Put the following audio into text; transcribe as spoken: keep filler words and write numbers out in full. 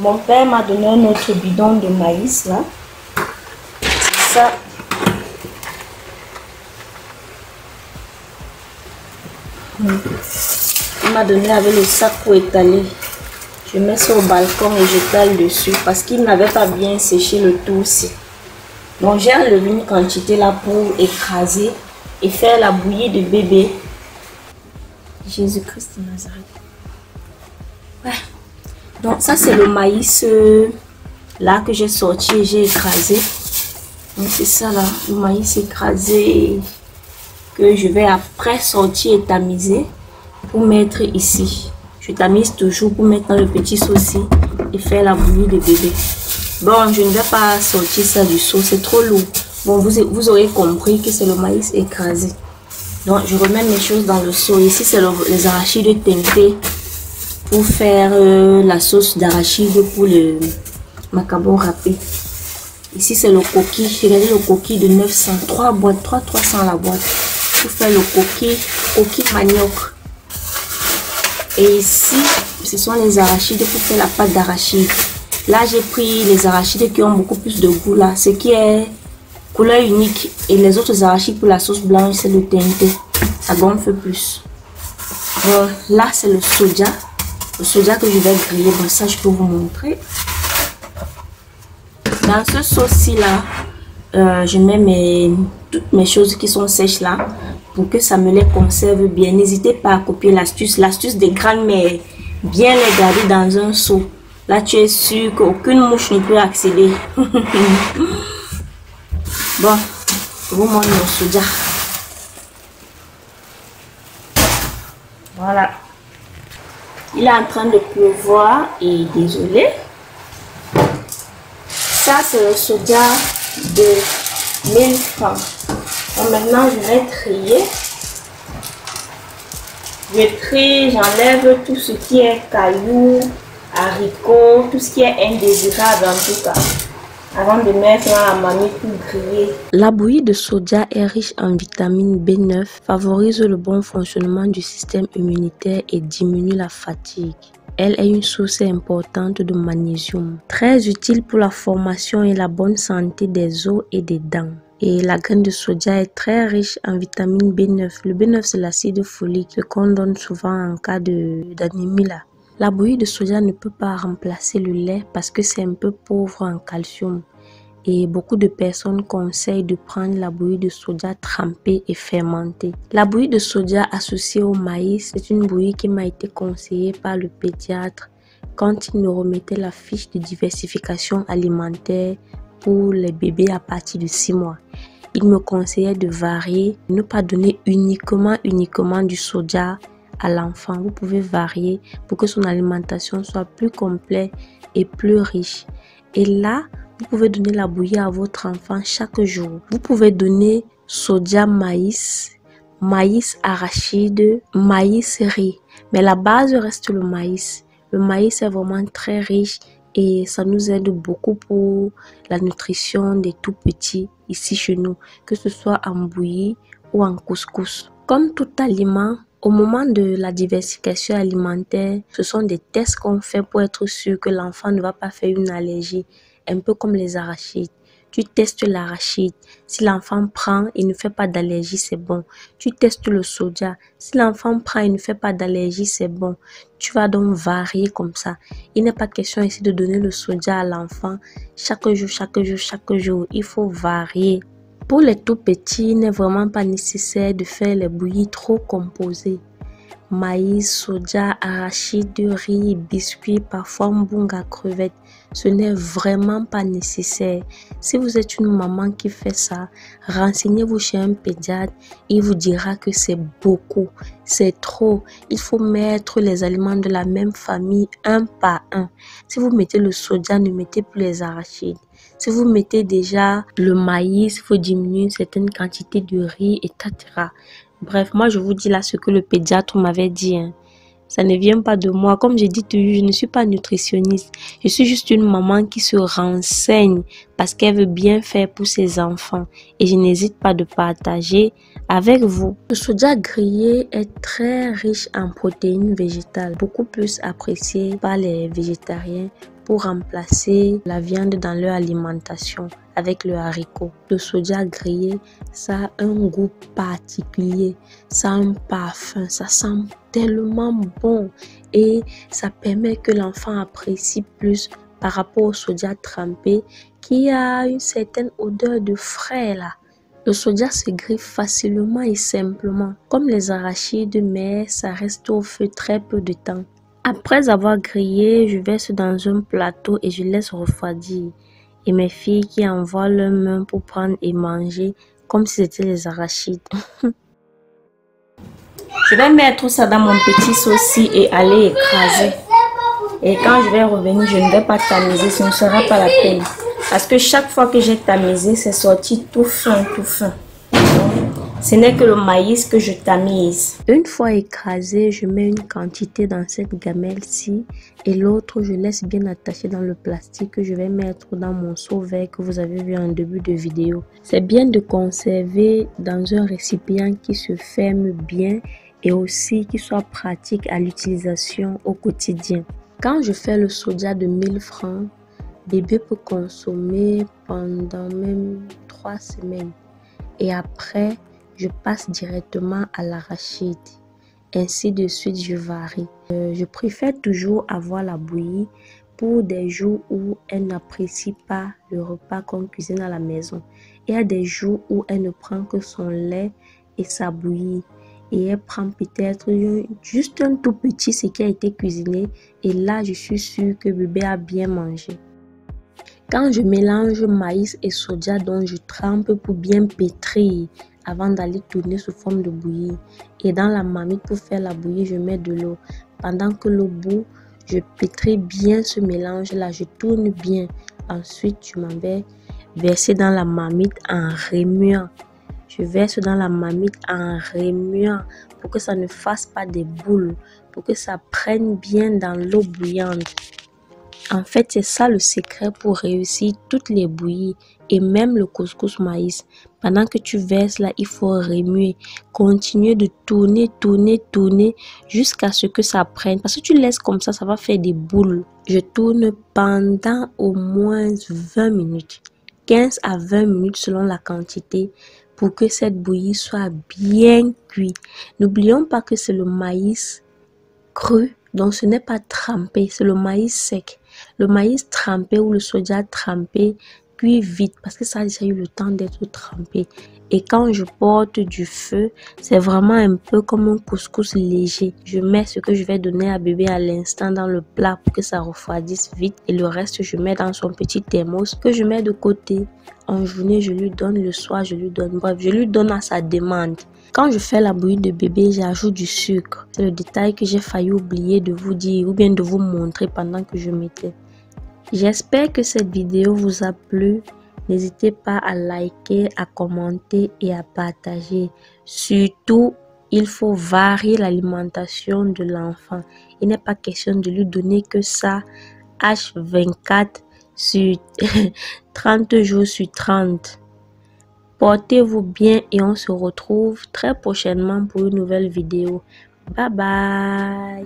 Mon père m'a donné un autre bidon de maïs, là. Ça. Il m'a donné avec le sac pour étaler. Je mets ça au balcon et j'étale dessus parce qu'il n'avait pas bien séché le tout aussi. Donc j'ai enlevé une quantité là pour écraser et faire la bouillie de bébé. Jésus-Christ de Nazareth. Ouais. Donc ça c'est le maïs euh, là que j'ai sorti et j'ai écrasé. Donc c'est ça là, le maïs écrasé que je vais après sortir et tamiser pour mettre ici. Je tamise toujours pour mettre dans le petit saucisson et faire la bouillie de bébé. Bon, je ne vais pas sortir ça du seau, c'est trop lourd. Bon, vous, vous aurez compris que c'est le maïs écrasé. Donc, je remets mes choses dans le seau. Ici, c'est le, les arachides teintés pour faire euh, la sauce d'arachide pour le macabo râpé. Ici, c'est le coquille. Regardez le coquille de neuf cents. trois boîtes, trois, trois cents la boîte. Pour faire le coquille, coquille manioc. Et ici, ce sont les arachides pour faire la pâte d'arachide. Là, j'ai pris les arachides qui ont beaucoup plus de goût là. Ce qui est couleur unique. Et les autres arachides pour la sauce blanche, c'est le teinté. Ça gonfle plus. Euh, là, c'est le soja. Le soja que je vais griller. Bon, ça, je peux vous montrer. Dans ce sauce-ci là, euh, je mets mes, toutes mes choses qui sont sèches là. Pour que ça me les conserve bien. N'hésitez pas à copier l'astuce. L'astuce des grands-mères. Bien les garder dans un seau. Là, tu es sûr qu'aucune mouche ne peut accéder. Bon, je vous montre mon soja. Voilà. Il est en train de pleuvoir et désolé. Ça, c'est le soja de mille francs. Bon, maintenant, je vais trier. Je trie, j'enlève tout ce qui est cailloux, haricots, tout ce qui est indésirable en tout cas, avant de mettre dans la mamie pour griller. La bouillie de soja est riche en vitamine B neuf, favorise le bon fonctionnement du système immunitaire et diminue la fatigue. Elle est une source importante de magnésium, très utile pour la formation et la bonne santé des os et des dents. Et la graine de soja est très riche en vitamine B neuf. Le B neuf, c'est l'acide folique, ce qu'on donne souvent en cas d'anémie là. La bouillie de soja ne peut pas remplacer le lait parce que c'est un peu pauvre en calcium. Et beaucoup de personnes conseillent de prendre la bouillie de soja trempée et fermentée. La bouillie de soja associée au maïs, c'est une bouillie qui m'a été conseillée par le pédiatre quand il me remettait la fiche de diversification alimentaire pour les bébés à partir de six mois. Il me conseillait de varier, ne pas donner uniquement, uniquement du soja à l'enfant. Vous pouvez varier pour que son alimentation soit plus complète et plus riche. Et là, vous pouvez donner la bouillie à votre enfant chaque jour. Vous pouvez donner soja maïs, maïs arachide, maïs riz. Mais la base reste le maïs. Le maïs est vraiment très riche et ça nous aide beaucoup pour la nutrition des tout petits ici chez nous, que ce soit en bouillie ou en couscous. Comme tout aliment, au moment de la diversification alimentaire, ce sont des tests qu'on fait pour être sûr que l'enfant ne va pas faire une allergie, un peu comme les arachides. Tu testes l'arachide, si l'enfant prend et ne fait pas d'allergie, c'est bon. Tu testes le soja, si l'enfant prend et ne fait pas d'allergie, c'est bon. Tu vas donc varier comme ça. Il n'est pas question ici de donner le soja à l'enfant chaque jour, chaque jour, chaque jour. Il faut varier. Pour les tout petits, il n'est vraiment pas nécessaire de faire les bouillies trop composées. Maïs, soja, arachide, riz, biscuits, parfois mbonga, crevettes, ce n'est vraiment pas nécessaire. Si vous êtes une maman qui fait ça, renseignez-vous chez un pédiatre, il vous dira que c'est beaucoup, c'est trop. Il faut mettre les aliments de la même famille un par un. Si vous mettez le soja, ne mettez plus les arachides. Si vous mettez déjà le maïs, il faut diminuer une certaine quantité de riz, et cetera. Bref, moi je vous dis là ce que le pédiatre m'avait dit. Hein. Ça ne vient pas de moi. Comme j'ai dit toujours, je ne suis pas nutritionniste. Je suis juste une maman qui se renseigne parce qu'elle veut bien faire pour ses enfants. Et je n'hésite pas de partager avec vous. Le soja grillé est très riche en protéines végétales, beaucoup plus apprécié par les végétariens. pour remplacer la viande dans leur alimentation avec le haricot. Le soja grillé, ça a un goût particulier, ça a un parfum, ça sent tellement bon et ça permet que l'enfant apprécie plus par rapport au soja trempé qui a une certaine odeur de frais là. Le soja se grille facilement et simplement, comme les arachides, mais ça reste au feu très peu de temps. Après avoir grillé, je verse dans un plateau et je laisse refroidir. Et mes filles qui envoient leurs mains pour prendre et manger, comme si c'était les arachides. Je vais mettre ça dans mon petit saucier et aller écraser. Et quand je vais revenir, je ne vais pas tamiser, ce ne sera pas la peine. Parce que chaque fois que j'ai tamisé, c'est sorti tout fin, tout fin. Ce n'est que le maïs que je tamise. Une fois écrasé, je mets une quantité dans cette gamelle-ci et l'autre, je laisse bien attaché dans le plastique que je vais mettre dans mon seau vert que vous avez vu en début de vidéo. C'est bien de conserver dans un récipient qui se ferme bien et aussi qui soit pratique à l'utilisation au quotidien. Quand je fais le soja de mille francs, bébé peut consommer pendant même trois semaines et après je passe directement à l'arachide. Ainsi de suite, je varie. Euh, je préfère toujours avoir la bouillie pour des jours où elle n'apprécie pas le repas qu'on cuisine à la maison. Il y a des jours où elle ne prend que son lait et sa bouillie. Et elle prend peut-être juste un tout petit ce qui a été cuisiné. Et là, je suis sûre que bébé a bien mangé. Quand je mélange maïs et soja, donc je trempe pour bien pétrir avant d'aller tourner sous forme de bouillie. Et dans la marmite pour faire la bouillie, je mets de l'eau. Pendant que l'eau bout, je pétris bien ce mélange là, je tourne bien. Ensuite, je m'en vais verser dans la marmite en remuant. Je verse dans la marmite en remuant pour que ça ne fasse pas des boules, pour que ça prenne bien dans l'eau bouillante. En fait, c'est ça le secret pour réussir toutes les bouillies et même le couscous maïs. Pendant que tu verses là, il faut remuer. Continuer de tourner, tourner, tourner jusqu'à ce que ça prenne. Parce que tu laisses comme ça, ça va faire des boules. Je tourne pendant au moins vingt minutes. quinze à vingt minutes selon la quantité pour que cette bouillie soit bien cuite. N'oublions pas que c'est le maïs cru. Donc ce n'est pas trempé, c'est le maïs sec. Le maïs trempé ou le soja trempé cuit vite parce que ça a déjà eu le temps d'être trempé. Et quand je porte du feu, c'est vraiment un peu comme un couscous léger. Je mets ce que je vais donner à bébé à l'instant dans le plat pour que ça refroidisse vite. Et le reste, je mets dans son petit thermos que je mets de côté. En journée, je lui donne, le soir, je lui donne. Bref, je lui donne à sa demande. Quand je fais la bouillie de bébé, j'ajoute du sucre. C'est le détail que j'ai failli oublier de vous dire ou bien de vous montrer pendant que je mettais. J'espère que cette vidéo vous a plu. N'hésitez pas à liker, à commenter et à partager. Surtout, il faut varier l'alimentation de l'enfant. Il n'est pas question de lui donner que ça H vingt-quatre sur trente jours sur trente. Portez-vous bien et on se retrouve très prochainement pour une nouvelle vidéo. Bye bye!